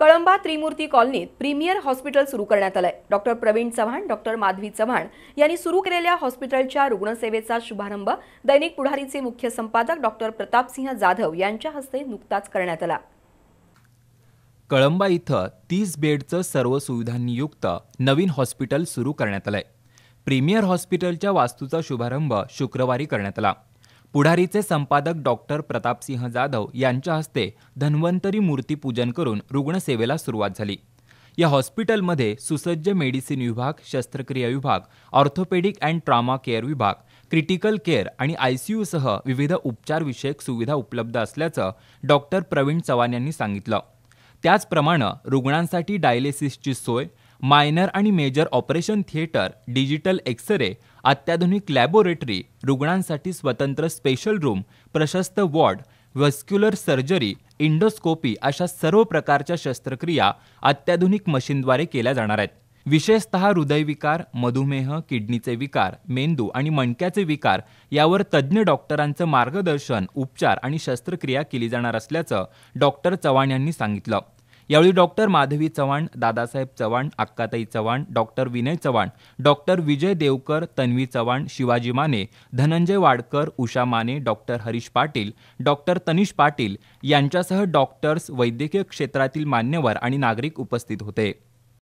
कळंबा त्रिमूर्ती कॉलनीत premier hospital सुरू करण्यात आले। डॉक्टर प्रवीण चव्हाण, डॉक्टर माधवी चव्हाण यांनी सुरू केलेल्या हॉस्पिटलच्या रुग्णसेवेचा शुभारंभ दैनिक पुढारीचे मुख्य संपादक डॉक्टर प्रताप सिंह जाधव यांच्या हस्ते नुकताच करण्यात आला। कळंबा इथं 30 बेडचं सर्व सुविधांयुक्त नवीन हॉस्पिटल सुरू करण्यात आले। प्रीमियर हॉस्पिटलच्या वास्तूचा शुभारंभ शुक्रवारी करण्यात आला। पुढारीचे संपादक डॉक्टर प्रतापसिंह जाधव यांच्या हस्ते धन्वंतरी मूर्तीपूजन करून रुग्णसेवेला सुरुवात झाली। या हॉस्पिटलमध्ये सुसज्ज मेडिसिन विभाग, शस्त्रक्रिया विभाग, ऑर्थोपेडिक अँड ट्रॉमा केअर विभाग, क्रिटिकल केअर आणि आयसीयूसह विविध उपचार विषयक सुविधा उपलब्ध असल्याचं डॉक्टर प्रवीण चव्हाण यांनी सांगितलं। त्याचप्रमाणे रुग्णांसाठी डायलिसिसची सोय, मायनर आणि major operation theatre, digital x ray, अत्याधुनिक लॅबोरेटरी, रुग्णांसाठी स्वतंत्र स्पेशल रूम, प्रशस्त वॉर्ड, व्हस्क्युलर सर्जरी, इंडोस्कोपी अशा सर्व प्रकारच्या शस्त्रक्रिया अत्याधुनिक मशीनद्वारे केल्या जाणार आहेत। विशेषतः हृदयविकार, मधुमेह, किडनीचे विकार, मेंदू आणि मणक्याचे विकार यावर तज्ज्ञ डॉक्टरांचं मार्गदर्शन, उपचार आणि शस्त्रक्रिया केली जाणार असल्याचं डॉक्टर चव्हाण यांनी सांगितलं। यावेळी doctor Madhavi Chavan, Dadasaheb Chavan, Akkatai Chavan, doctor Vinay Chavan, doctor Vijay Devkar, Tanvi Chavan, Shivaji Mane, Dhananjay Wadkar, Usha Mane, doctor Harish Patil, doctor Tanish Patil यांच्यासह डॉक्टर्स, वैद्यकीय क्षेत्रातील मान्यवर आणि नागरिक उपस्थित होते।